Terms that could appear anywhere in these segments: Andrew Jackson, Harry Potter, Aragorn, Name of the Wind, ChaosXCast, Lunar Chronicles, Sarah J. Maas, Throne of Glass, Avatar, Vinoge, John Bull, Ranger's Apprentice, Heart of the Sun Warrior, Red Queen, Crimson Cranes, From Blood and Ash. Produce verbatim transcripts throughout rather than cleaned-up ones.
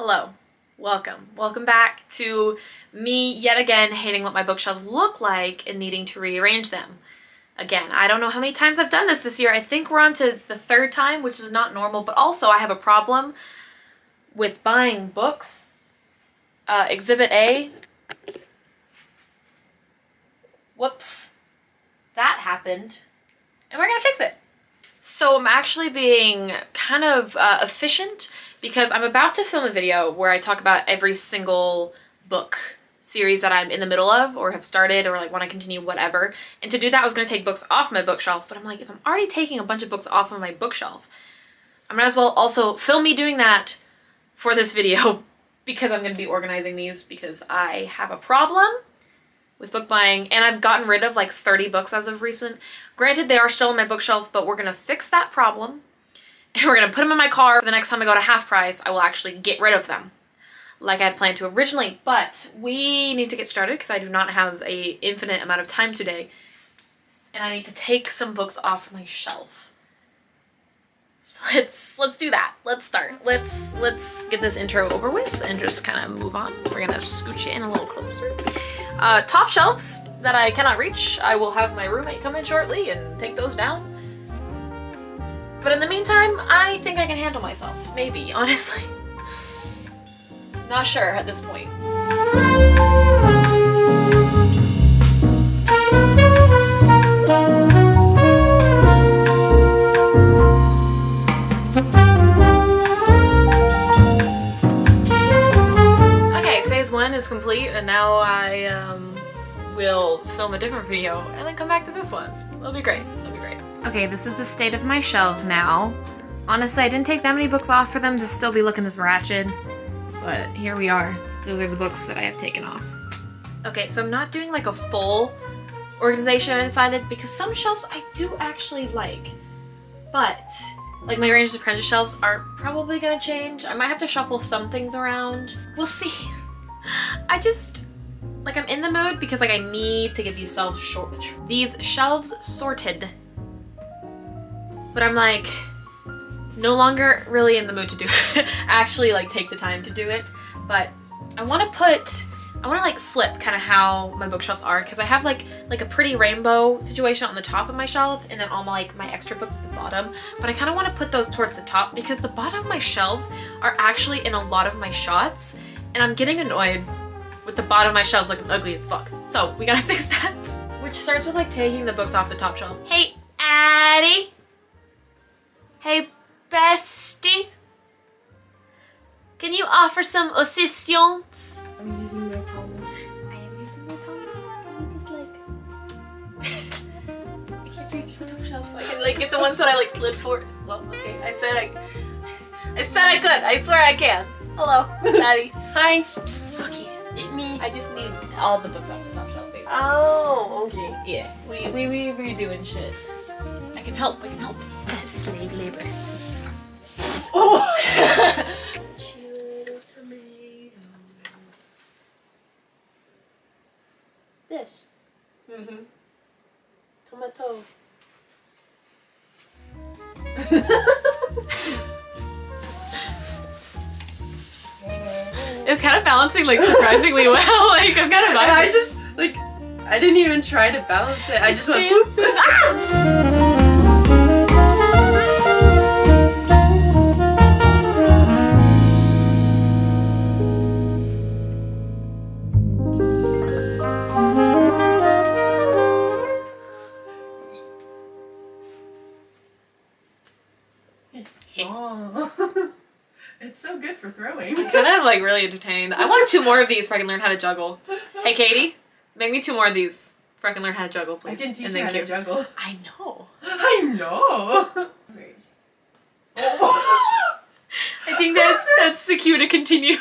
Hello. Welcome. Welcome back to me yet again hating what my bookshelves look like and needing to rearrange them. Again, I don't know how many times I've done this this year. I think we're on to the third time, which is not normal, but also I have a problem with buying books. Uh, Exhibit A. Whoops. That happened. And we're gonna fix it. So I'm actually being kind of uh, efficient because I'm about to film a video where I talk about every single book series that I'm in the middle of or have started or like want to continue, whatever. And to do that, I was going to take books off my bookshelf, but I'm like, if I'm already taking a bunch of books off of my bookshelf, I might as well also film me doing that for this video because I'm going to be organizing these because I have a problem with book buying, and I've gotten rid of like thirty books as of recent. Granted, they are still on my bookshelf, but we're gonna fix that problem, and we're gonna put them in my car. The next time I go to Half Price, I will actually get rid of them, like I had planned to originally. But we need to get started because I do not have a infinite amount of time today, and I need to take some books off my shelf. So let's let's do that. Let's start. Let's let's get this intro over with and just kind of move on. We're gonna scooch it in a little closer. Uh, top shelves that I cannot reach, I will have my roommate come in shortly and take those down. But in the meantime, I think I can handle myself. Maybe, honestly. Not sure at this point. One is complete, and now I um, will film a different video and then come back to this one. It'll be great. It'll be great. Okay, this is the state of my shelves now. Honestly, I didn't take that many books off for them to still be looking this ratchet, but here we are. Those are the books that I have taken off. Okay, so I'm not doing like a full organization, I decided, because some shelves I do actually like, but like my Ranger's Apprentice shelves are probably gonna change. I might have to shuffle some things around. We'll see. I just, like, I'm in the mood because, like, I need to get these shelves short, these shelves sorted, but I'm, like, no longer really in the mood to do it. Actually, like, take the time to do it, but I want to put, I want to, like, flip kind of how my bookshelves are, because I have, like, like, a pretty rainbow situation on the top of my shelf, and then all my, like, my extra books at the bottom, but I kind of want to put those towards the top, because the bottom of my shelves are actually in a lot of my shots. And I'm getting annoyed with the bottom of my shelves looking ugly as fuck. So we gotta fix that. Which starts with like taking the books off the top shelf. Hey, Addie. Hey, bestie. Can you offer some assistance? I'm using my Thomas. I am using my Thomas. Can I just like... I can't reach the top shelf. I can like get the ones that I like slid for. Well, okay. I said I... I said I could. I swear I can. Hello, Daddy. Hi. Okay, it me. I just need all the books off the top shelf, basically. Oh, okay. Yeah, we we we we doing shit. I can help. I can help. I have slave labor. Oh. Chewed tomato. This. Mhm. Tomato. It's kind of balancing like surprisingly well. Like I'm kind of vibing. I just like I didn't even try to balance it. I just went boop. Oh. It's so good for throwing. I'm kind of like really entertained. I want two more of these so I can learn how to juggle. Hey Katie, make me two more of these so I can learn how to juggle, please. I can teach and you how to juggle. I know. I know. Oh. I think that's that's the cue to continue.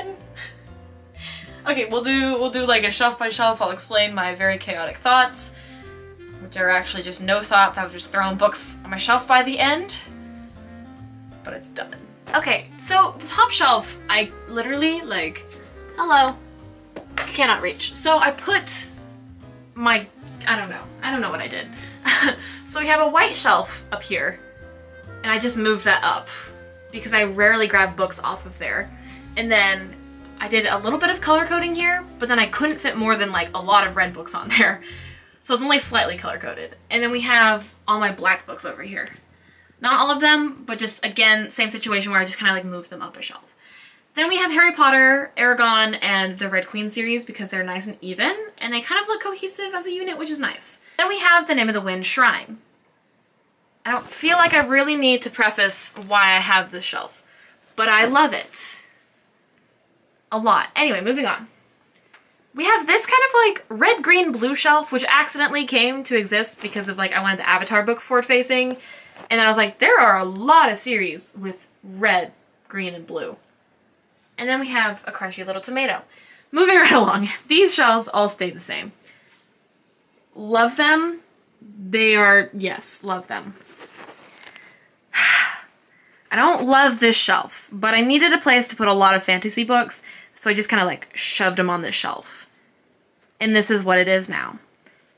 again? Okay, we'll do we'll do like a shelf by shelf. I'll explain my very chaotic thoughts, which are actually just no thoughts. I was just throwing books on my shelf by the end, but it's done. Okay, so the top shelf, I literally like, hello, cannot reach. So I put my, I don't know, I don't know what I did. So we have a white shelf up here, and I just moved that up because I rarely grab books off of there. And then I did a little bit of color coding here, but then I couldn't fit more than like a lot of red books on there. So it's only slightly color coded. And then we have all my black books over here. Not all of them, but just again, same situation where I just kind of like moved them up a shelf. Then we have Harry Potter, Aragorn, and the Red Queen series because they're nice and even, and they kind of look cohesive as a unit, which is nice. Then we have the Name of the Wind Shrine. I don't feel like I really need to preface why I have this shelf, but I love it. A lot. Anyway, moving on. We have this kind of like red, green, blue shelf, which accidentally came to exist because of like I wanted the Avatar books forward facing, and then I was like, there are a lot of series with red, green, and blue. And then we have a crunchy little tomato. Moving right along, these shelves all stayed the same. Love them. They are, yes, love them. I don't love this shelf, but I needed a place to put a lot of fantasy books, so I just kind of like shoved them on this shelf. And this is what it is now.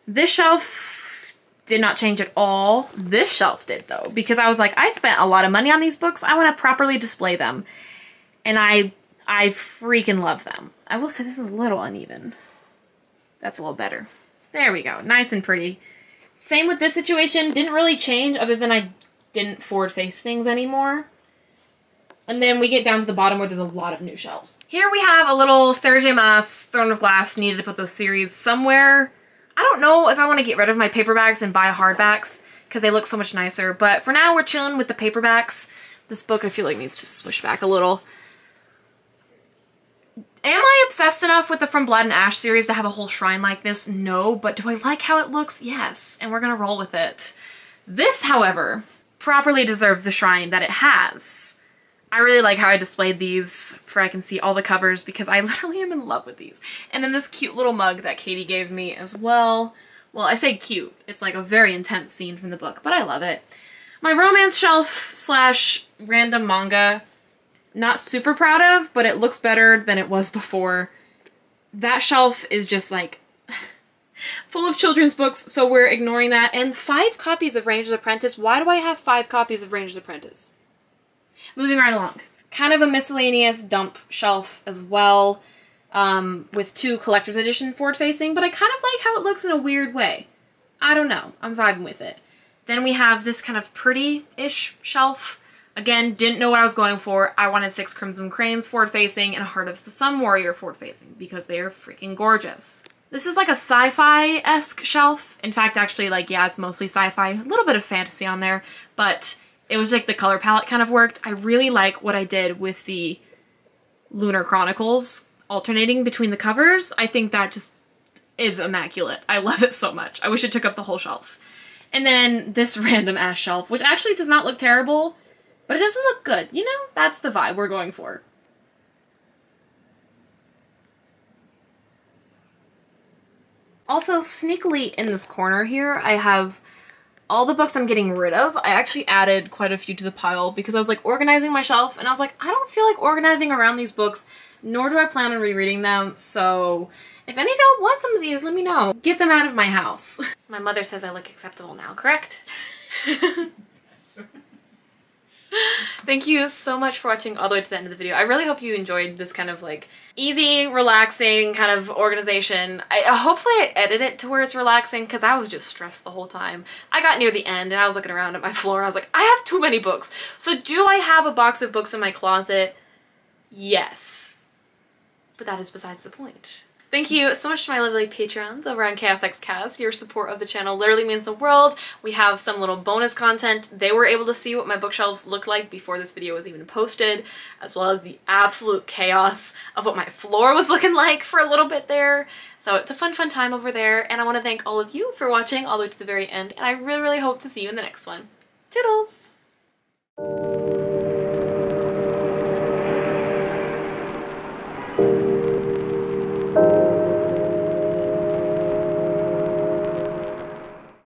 This shelf did not change at all. This shelf did though, because I was like, I spent a lot of money on these books. I want to properly display them. And I, I freaking love them. I will say this is a little uneven. That's a little better. There we go. Nice and pretty. Same with this situation. Didn't really change other than I didn't forward face things anymore. And then we get down to the bottom where there's a lot of new shelves. Here we have a little Sarah J. Maas, Throne of Glass, needed to put those series somewhere. I don't know if I want to get rid of my paperbacks and buy hardbacks because they look so much nicer. But for now, we're chilling with the paperbacks. This book I feel like needs to swish back a little. Am I obsessed enough with the From Blood and Ash series to have a whole shrine like this? No, but do I like how it looks? Yes, and we're gonna roll with it. This, however, properly deserves the shrine that it has. I really like how I displayed these for I can see all the covers because I literally am in love with these. And then this cute little mug that Katie gave me as well. Well, I say cute. It's like a very intense scene from the book, but I love it. My romance shelf slash random manga, not super proud of, but it looks better than it was before. That shelf is just like full of children's books, so we're ignoring that. And five copies of Ranger's Apprentice. Why do I have five copies of Ranger's Apprentice? Moving right along. Kind of a miscellaneous dump shelf as well, um, with two collector's edition forward facing, but I kind of like how it looks in a weird way. I don't know. I'm vibing with it. Then we have this kind of pretty-ish shelf. Again, didn't know what I was going for. I wanted six Crimson Cranes forward-facing and a Heart of the Sun Warrior forward-facing because they are freaking gorgeous. This is like a sci-fi-esque shelf. In fact, actually, like, yeah, it's mostly sci-fi. A little bit of fantasy on there, but it was like the color palette kind of worked. I really like what I did with the Lunar Chronicles alternating between the covers. I think that just is immaculate. I love it so much. I wish it took up the whole shelf. And then this random-ass shelf, which actually does not look terrible, but it doesn't look good, you know? That's the vibe we're going for. Also, sneakily in this corner here, I have all the books I'm getting rid of. I actually added quite a few to the pile because I was like organizing my shelf and I was like, I don't feel like organizing around these books, nor do I plan on rereading them. So if any of y'all want some of these, let me know. Get them out of my house. My mother says I look acceptable now, correct? Thank you so much for watching all the way to the end of the video. I really hope you enjoyed this kind of like easy, relaxing kind of organization. I hopefully I edit it to where it's relaxing because I was just stressed the whole time. I got near the end and I was looking around at my floor and I was like, I have too many books. So do I have a box of books in my closet? Yes. But that is besides the point. Thank you so much to my lovely patrons over on ChaosXCast. Your support of the channel literally means the world. We have some little bonus content. They were able to see what my bookshelves looked like before this video was even posted, as well as the absolute chaos of what my floor was looking like for a little bit there. So it's a fun, fun time over there, and I want to thank all of you for watching all the way to the very end, and I really, really hope to see you in the next one. Toodles!